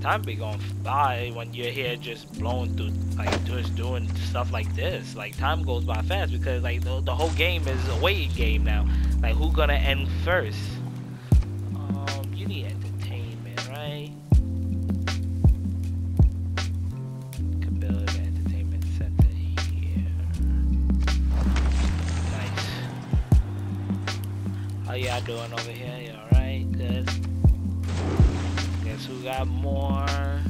Time be going by when you're here just blowing through, like just doing stuff like this. Like time goes by fast because like the whole game is a waiting game now. Like who's gonna end first? You need entertainment, right? Could build an entertainment center here. Nice. How y'all doing over here? You all right? Good. Who got more? I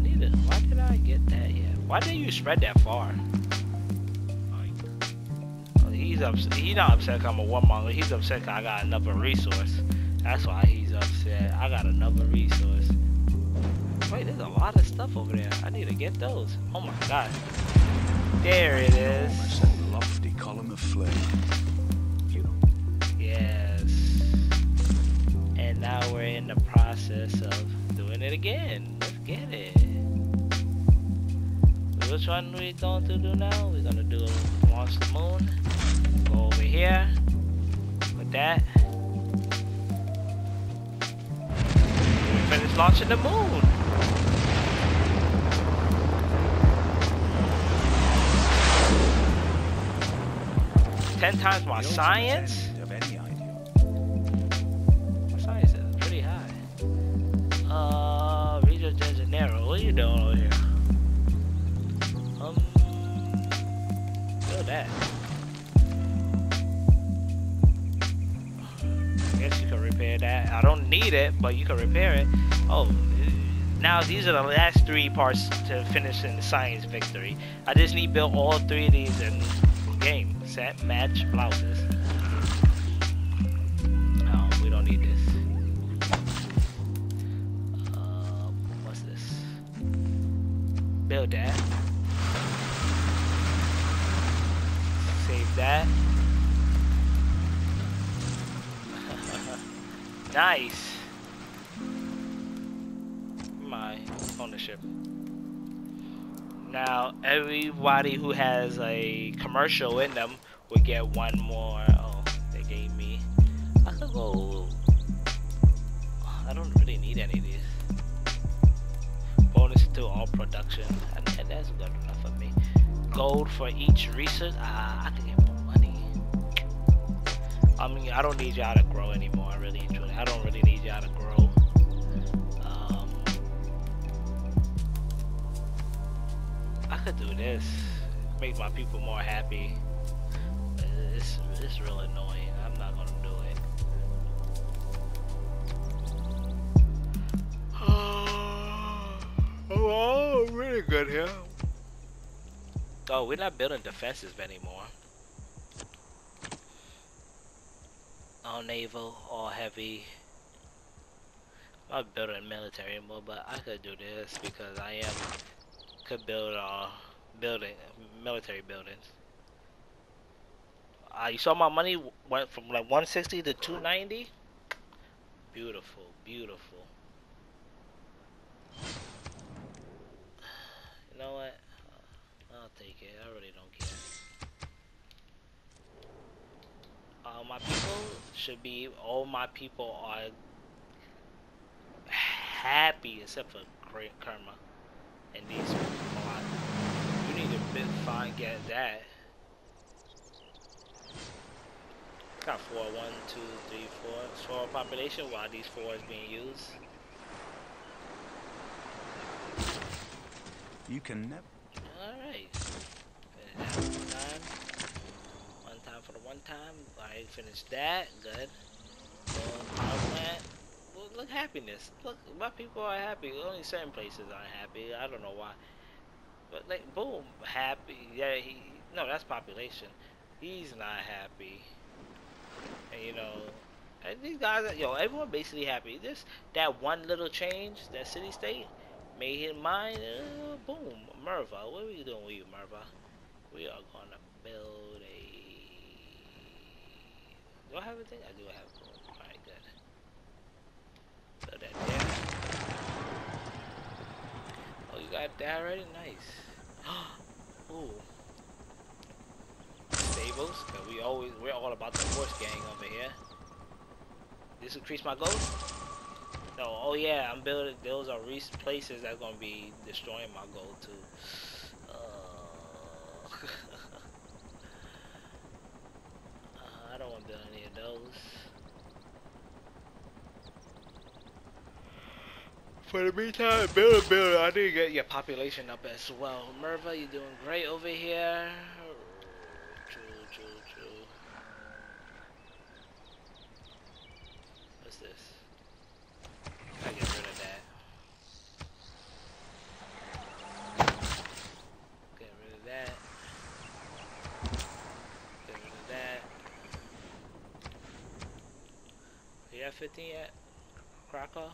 need it. Why did I get that yet? Why did you spread that far? Oh, he's upset. He's not upset 'cause I'm a warmonger. He's upset 'cause I got another resource. That's why he's upset. I got another resource. Wait, there's a lot of stuff over there. I need to get those. Oh my god. There it is. A lofty column of flame. Yeah. And now we're in the process of doing it again. Let's get it. Which one we going to do now? We're gonna do launch the moon. Go over here with that. We finish launching the moon. Ten times my science. Rio de Janeiro, what are you doing over here? Build that. I guess you can repair that. I don't need it, but you can repair it. Oh, now these are the last three parts to finish in the science victory. I just need to build all three of these in game. Set, match, blouses. No, we don't need this. Build that. Save that. Nice. My ownership. Now everybody who has a commercial in them would get one more. Oh, they gave me. I could go. I don't really need any of these. Bonus to all production, and that's good enough for me. Gold for each research. I can get more money. I mean, I don't need y'all to grow anymore. I don't really need y'all to grow. I could do this. Make my people more happy. It's real annoying. I'm not gonna do it. Oh, really good here. Oh, we're not building defenses anymore. All naval, all heavy. I'm not building military anymore, but I could do this because could build military buildings. You saw my money went from like 160 to 290. Beautiful, beautiful. You know what? I'll take it. I really don't care. My people should be. All my people are happy except for Great Karma and these people. You need to get that. Got 4, 1, 2, 3, 4. Small population. Why these 4 is being used? You can never. Alright. One time for the one time. I finished that. Good. Well, look, happiness. Look, my people are happy. Only certain places aren't happy. I don't know why. But like, boom, happy. Yeah, no, that's population. He's not happy. And you know, and these guys, yo, everyone basically happy. This, that one little change, that city state. Made his mind, boom, Merva. What are we doing with you, Merva? We are gonna build a. Do I have a thing? I do have a thing. Alright, good. Build that there. Oh, you got that already? Nice. Ooh. Save goals, cause we're all about the horse gang over here. This increase my goals? No, oh yeah, I'm building, those are places that's gonna be destroying my goal too. I don't want to do any of those. For the meantime, build. I need to get your population up as well. Merva, you're doing great over here. True. What's this? I get rid of that. Get rid of that. Get rid of that. You have 15 yet? Krakow?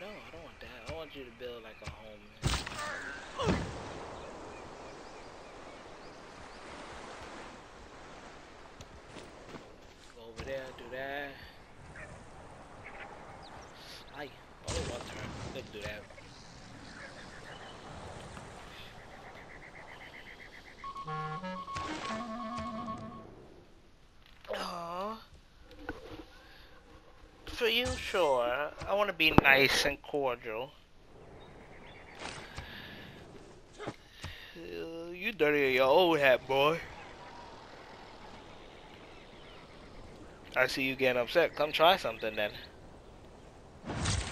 No, I don't want that. I want you to build like a home. Man. Go over there, do that. Aye, only one turn. Let's do that. For you, sure. I want to be nice and cordial. You dirty your old hat, boy. I see you getting upset. Come try something then.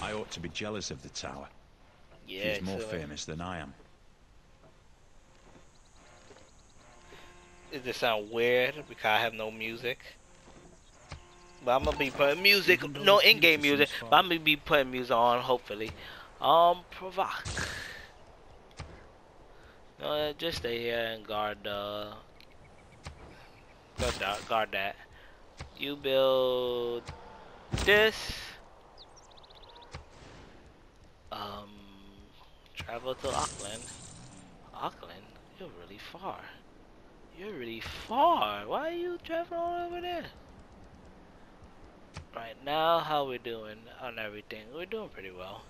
I ought to be jealous of the tower. Yeah, he's more famous than I am. Does this sound weird because I have no music? But I'm gonna be putting music, no in-game music, but I'm gonna be putting music on, hopefully. Provoc. No, just stay here and guard, guard that. You build this. Travel to Auckland. Auckland? You're really far. Why are you traveling all over there? Right now, how we doing on everything? We're doing pretty well.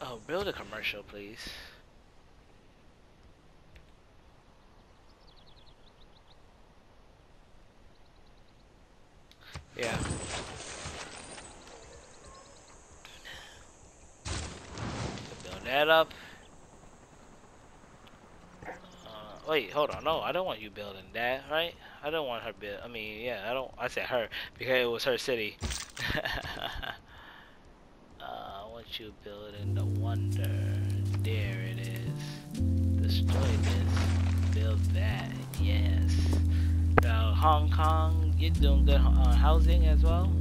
Oh, build a commercial, please. Yeah. Build that up. Wait, hold on. No, I don't want you building that, right? I don't want her build. I mean, yeah, I don't. I said her because it was her city. I want you building the wonder. There it is. Destroy this. Build that. Yes. Now, Hong Kong, you're doing good on housing as well.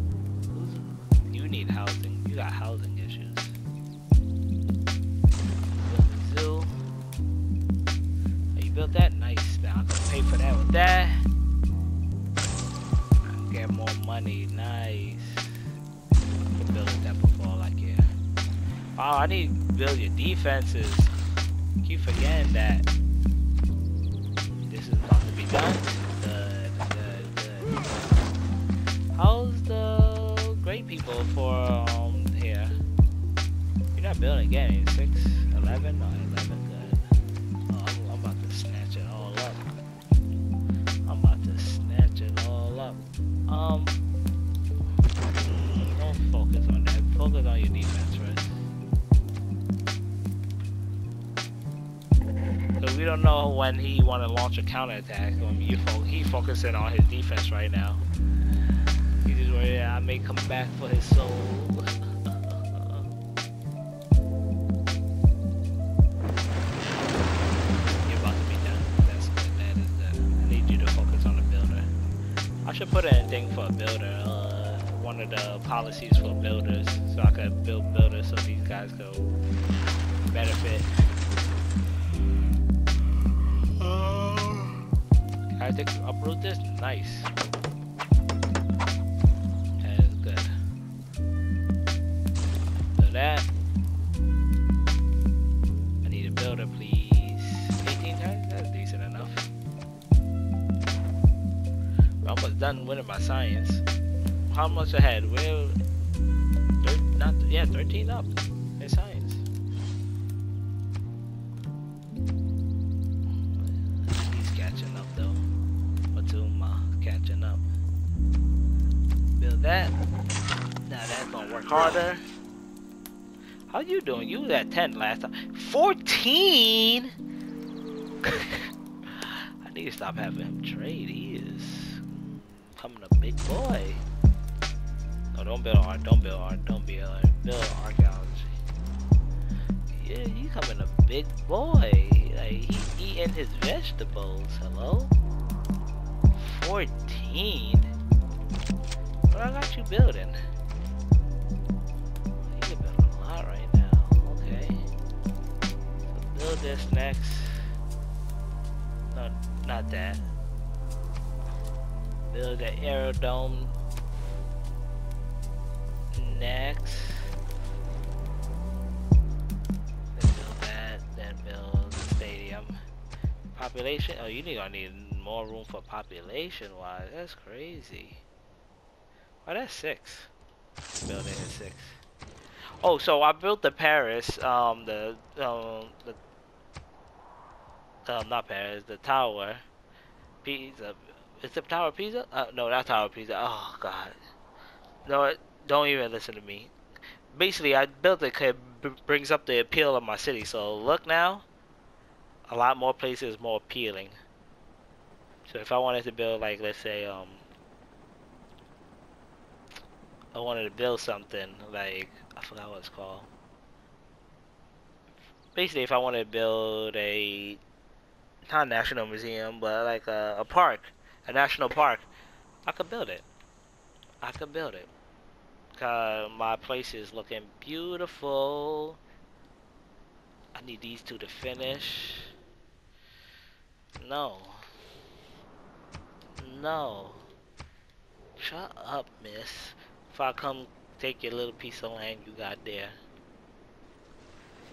You need housing. You got housing issues. Zoo. Build that nice. Now I can pay for that with that. Get more money. Nice. You can build that before, like yeah. Wow, I need to build your defenses. Keep forgetting that. This is about to be done. Good. How's the great people for here? You're not building again. 6, 11, or 11. Don't focus on that. Focus on your defense first. Because we don't know when he want to launch a counterattack. He's focusing on his defense right now. He's just worried that I may come back for his soul. I should put in a thing for a builder, one of the policies for builders, so I could build builders so these guys could benefit. Can I uproot this? Nice. That is good. So that. I need a builder, please. 18 times? That's decent enough. I was done winning my science. How much ahead? We're 13 up. It's science. He's catching up though. Matuma catching up. Build that. Now that's gonna work harder. How you doing? You was at 10 last time. 14? I need to stop having him trade. He is becoming a big boy. No, don't build art. Don't build art. Don't build art. Build archaeology. Yeah, you coming a big boy. Like, he's eating his vegetables. Hello? 14? What I got you building? You can build a lot right now. Okay. So build this next. No, not that. Build the aerodome. Next, then build that, then build the stadium. Population, oh, you gonna need more room for population wise, that's crazy. Oh, that's 6. Building is 6. Oh, so I built the Paris, not Paris, the tower, Pisa, is it Tower of Pisa? No, not Tower of Pisa, oh god. No, don't even listen to me. Basically, I built it because it brings up the appeal of my city. So look now, a lot more places more appealing. So if I wanted to build, like, let's say, I wanted to build something like, I forgot what it's called. Basically, if I wanted to build a, not a national museum, but like a park, a national park, I could build it. I could build it. My place is looking beautiful. I need these two to finish. No. No. Shut up, miss. If I come take your little piece of land you got there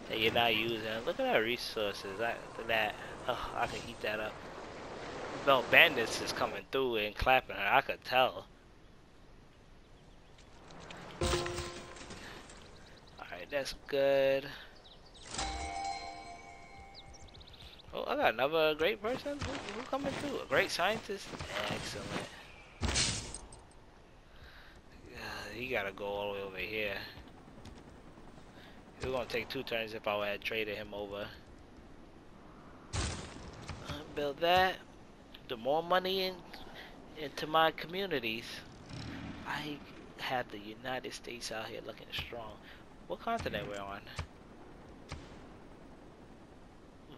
that you're not using. Look at our resources. I can eat that up. No, bandits is coming through and clapping her. I could tell. Alright, that's good. Oh, I got another great person. Who coming through? A great scientist? Excellent. You gotta go all the way over here. It was gonna take 2 turns if I had traded him over. Build that. The more money into my communities. I have the United States out here looking strong. What continent we're on?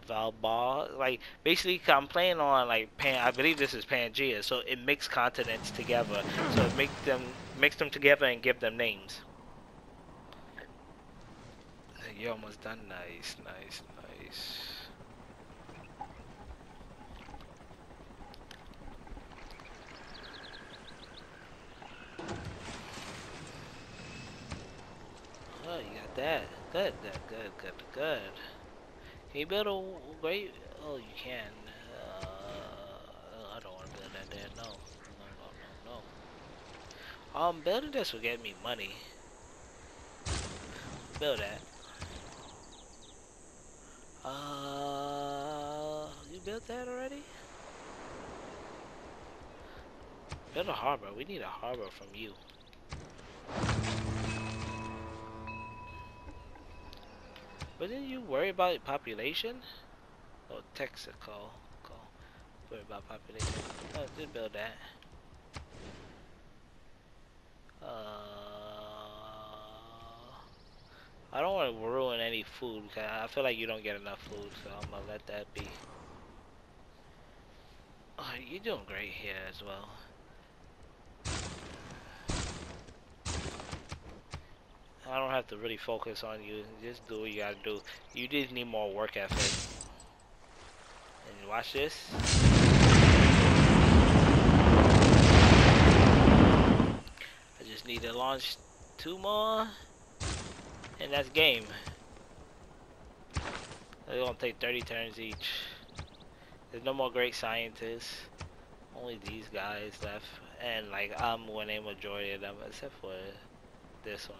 Valbal, like, basically I'm playing on like I believe this is Pangea, so it makes continents together. So it makes them together and give them names. You're almost done. Nice, nice, nice. Oh, you got that. Good, good, good, good, good. Can you build a great... Oh, you can. I don't want to build that there. No. No, no, no, no. Building this will get me money. Build that. You built that already? Build a harbor. We need a harbor from you. But didn't you worry about population? Oh, Texaco. Worry about population. Oh, did build that. I don't want to ruin any food because I feel like you don't get enough food, so I'm gonna let that be. Oh, you're doing great here as well. I don't have to really focus on you. Just do what you gotta do. You just need more work effort. And watch this. I just need to launch 2 more. And that's game. It's gonna take 30 turns each. There's no more great scientists. Only these guys left. And like, I'm winning a majority of them except for this one.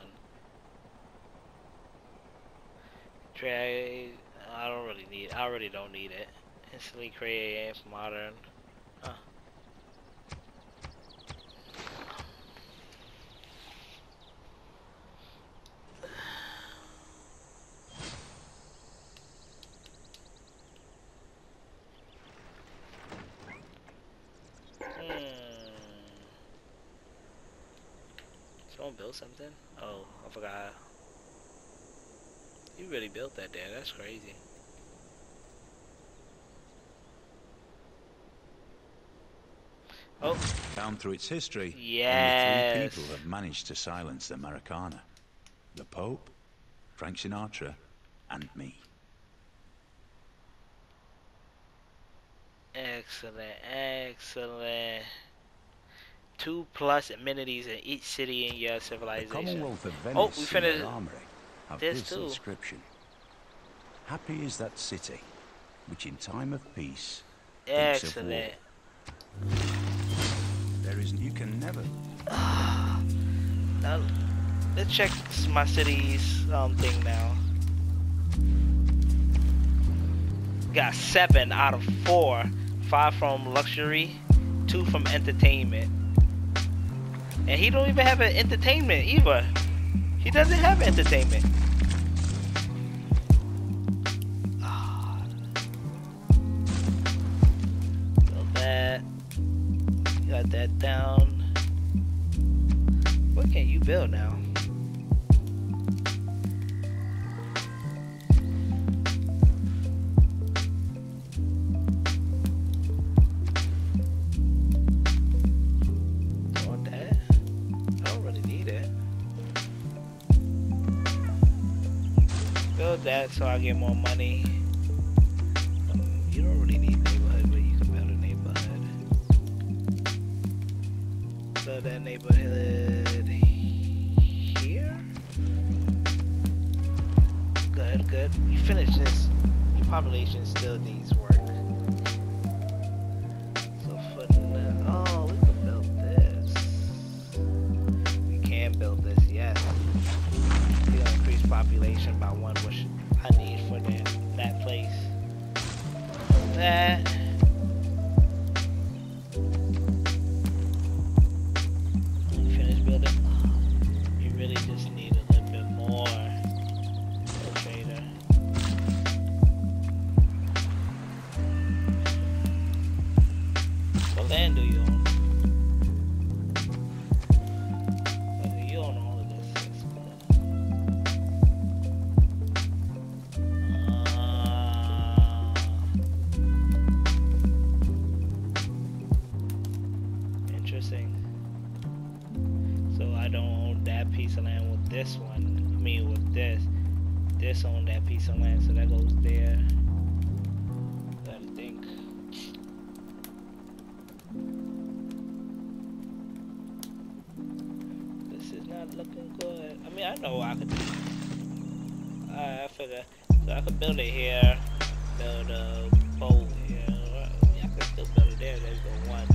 create. I don't really need. I really don't need it. Instantly create AF modern. Huh. Someone built something? Oh, I forgot. You really built that there, that's crazy. Oh. Down through its history, yes. Only 3 people have managed to silence the Maracana. The Pope, Frank Sinatra, and me. Excellent, excellent. 2+ amenities in each city in your civilization. Oh, we finished. This too. Inscription. Happy is that city, which in time of peace. Excellent. Thinks of war. There isn't. You can never. Now, let's check my city's thing now. Got 7 out of 4. 5 from luxury, 2 from entertainment. And he don't even have an entertainment either. He doesn't have entertainment. So that got that down. What can you build now? That so I get more money. You don't really need neighborhood, but you can build a neighborhood. So that neighborhood here. Good, good. You finish this. Your population still needs work. So for now, oh, we can build this. We can build this, yes. Population by 1, which I need for that place. That. Finish building. You really just need a little bit more. Trader. What land do you own? On that piece of land, so that goes there. Gotta think. This is not looking good. I mean, I know I could do this. Alright, I figure. So I could build it here, build a bowl here. Yeah, I could still build it there. There's the 1,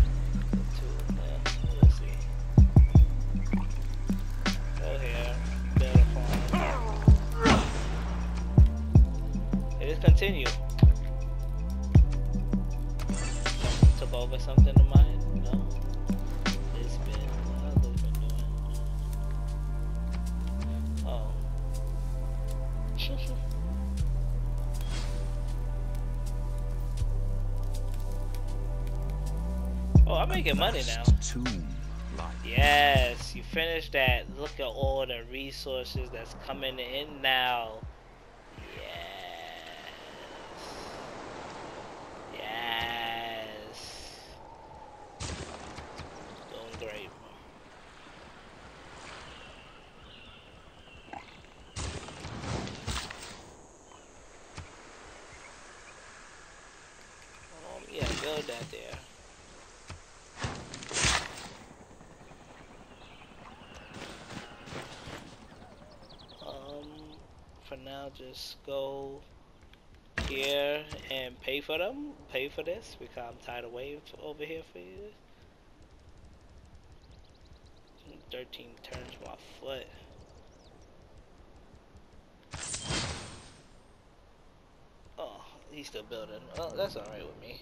the 2. We'll see. Go here, build a farm. Continue. Someone took over something of mine? No. It's been what have been doing? Oh. Oh, I'm making money now. Yes, you finished that. Look at all the resources that's coming in now. That there. For now, just go here and pay for them. Pay for this because I'm tired of waiting over here for you. 13 turns my foot. He's still building. Well, that's alright with me.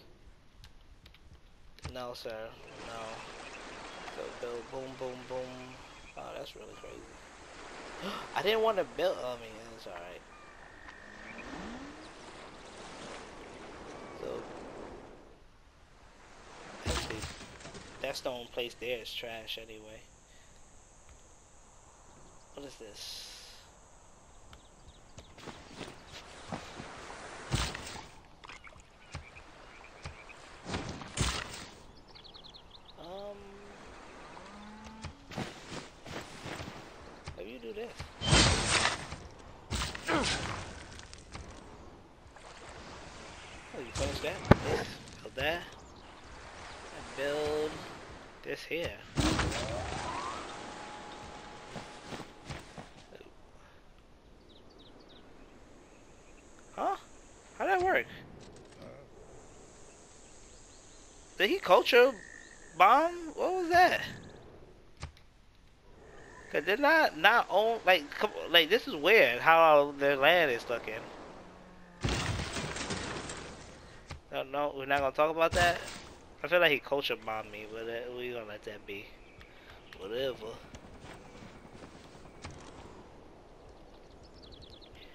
No, sir. No. So build. Boom, boom, boom. Oh, that's really crazy. I didn't want to build. I mean, that's alright. So. Actually, that stone place there is trash anyway. What is this? Here. Huh? How'd that work? Did he culture bomb? What was that? Cause they're not own, like, come, like, this is weird how their land is stuck in. No, we're not gonna talk about that. I feel like he culture bombed me, but we gonna let that be. Whatever.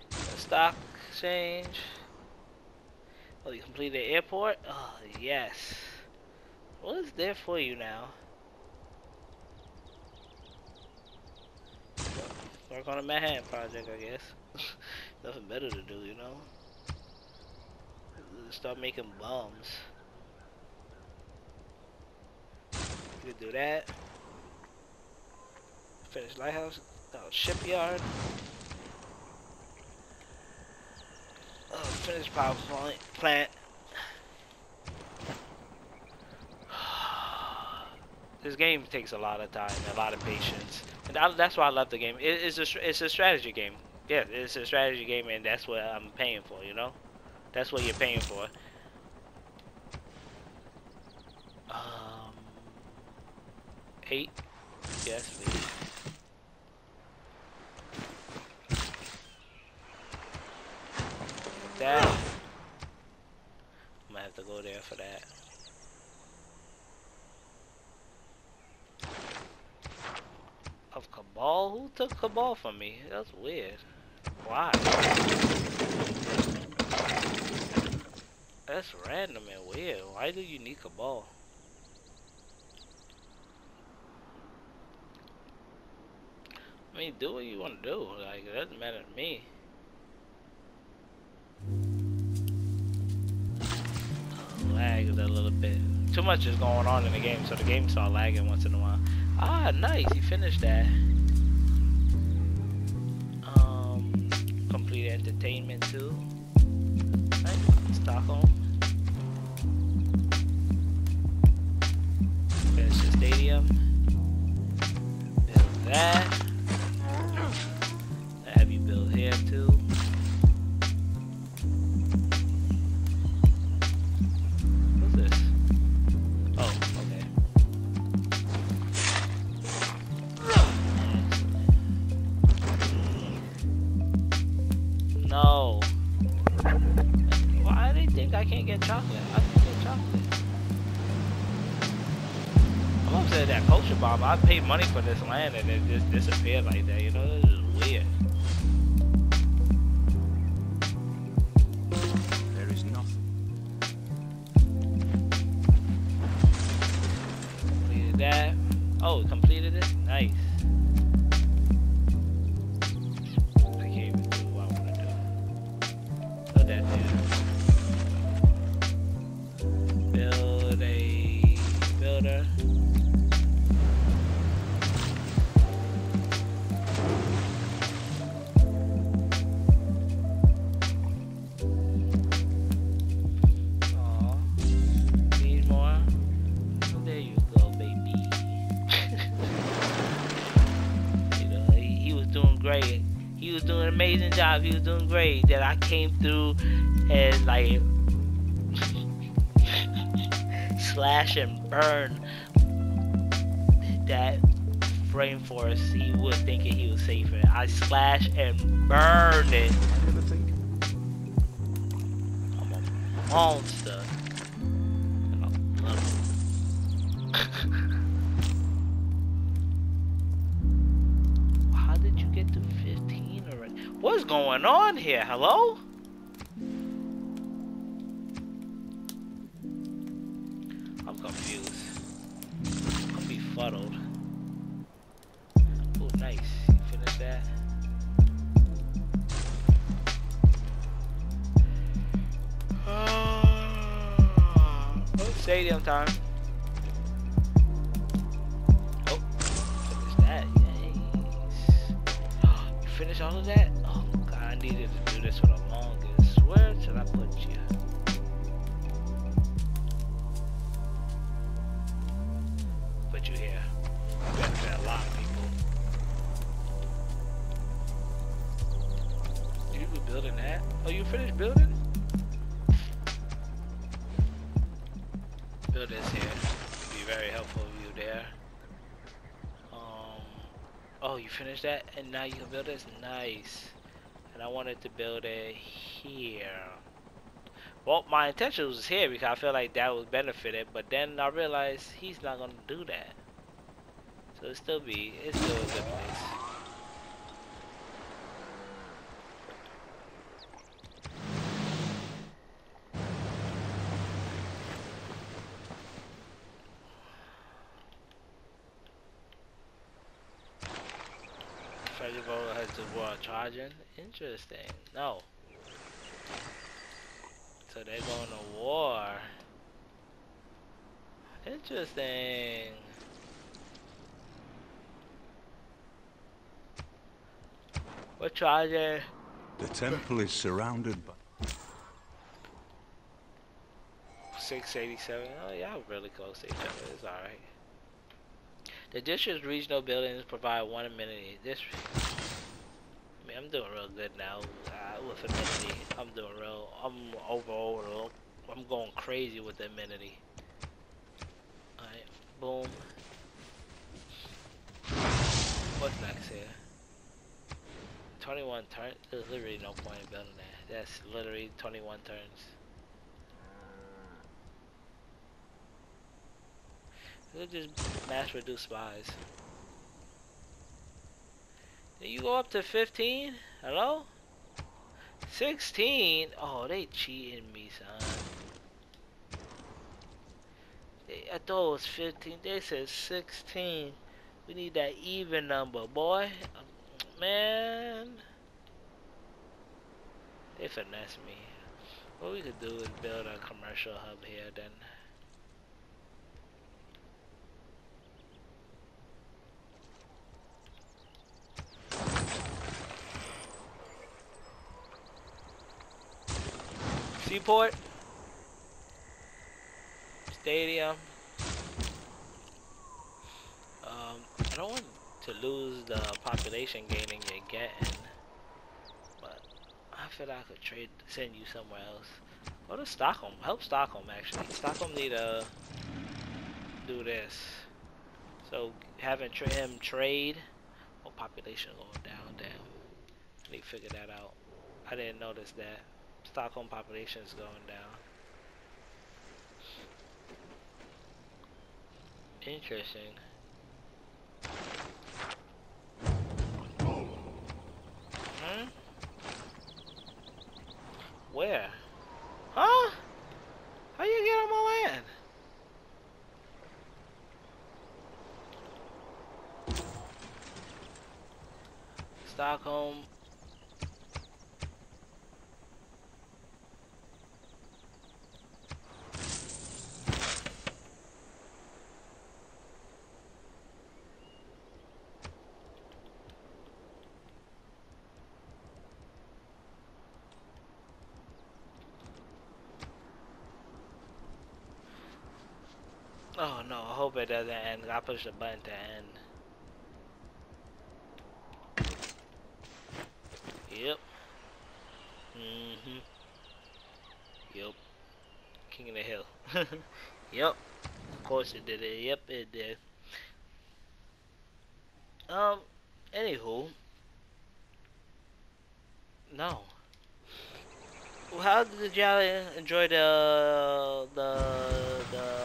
Stock exchange. Oh, you completed the airport? Oh, yes. What is there for you now? Work on a Manhattan project, I guess. Nothing better to do, you know? Start making bombs. You could do that. Finish lighthouse. No, shipyard. Oh, finish power plant. This game takes a lot of time, a lot of patience, and that's why I love the game. It's a strategy game. Yeah, it's a strategy game, and that's what I'm paying for. You know, that's what you're paying for. Eight? Yes, please. Like that. I'm gonna have to go there for that. Of Cabal? Who took Cabal from me? That's weird. Why? That's random and weird. Why do you need Cabal? I mean, do what you want to do, like, it doesn't matter to me. Oh, lag is a little bit. Too much is going on in the game, so the game starts lagging once in a while. Ah, nice, you finished that. Complete entertainment too. Nice. Stockholm. Finish the stadium. Build that. Too. What's this? Oh, okay. No. Why do they think I can't get chocolate? I can get chocolate. I'm upset at that culture bomb. I paid money for this land and it just disappeared like that, you know? This is weird. Oh, completed it? Nice. I can't even do what I want to do. Put that there. Build a builder. Amazing job, he was doing great. That I came through and like slash and burn that rainforest. He was thinking he was safe. I slash and burn it. I'm gonna small and stuff. And I love it. How did you get to 15 already? What's going on here? Hello? I'm confused. I'm befuddled. Oh, nice. You finished that? Stadium time. Oh, finish that. Yes. You finish all of that? Oh, God, I needed to do this for the longest. Where should I put you? Put you here. You better than a lot of people. You were building that? Oh, you finished building? Build this here. It'd be very helpful of you there. Oh, you finished that, and now you can build this. Nice. And I wanted to build it here. Well, my intention was here because I feel like that would benefit it, but then I realized he's not gonna do that. So it's still a good place. Charging? Interesting. No. So they're going to war. Interesting. We're charging. The temple is surrounded by 687. Oh, yeah, really close to each other. It's alright. The district's regional buildings provide one amenity. I'm doing real good now with amenity. I'm going crazy with the amenity. Alright, boom. What's next here? 21 turns? There's literally no point in building that. That's literally 21 turns. They'll just mass reduce spies. You go up to 15? Hello? 16? Oh, they cheating me, son. I thought it was 15. They said 16. We need that even number, boy. Man. They finessed me. What we could do is build a commercial hub here, then. Seaport, stadium. I don't want to lose the population gaining you're getting, but I feel like I could send you somewhere else. Go to Stockholm. Help Stockholm actually. Stockholm need to do this. So having him trade, or population going down. Damn, I need to figure that out. I didn't notice that. Stockholm population is going down. Interesting. Hmm? Where? Huh? How you get on my land? Stockholm. Oh no, I hope it doesn't end. I push the button to end. Yep. Mm-hmm. Yep. King of the Hill. Yep. Of course it did it. Yep, it did. Anywho. No. How did y'all enjoy the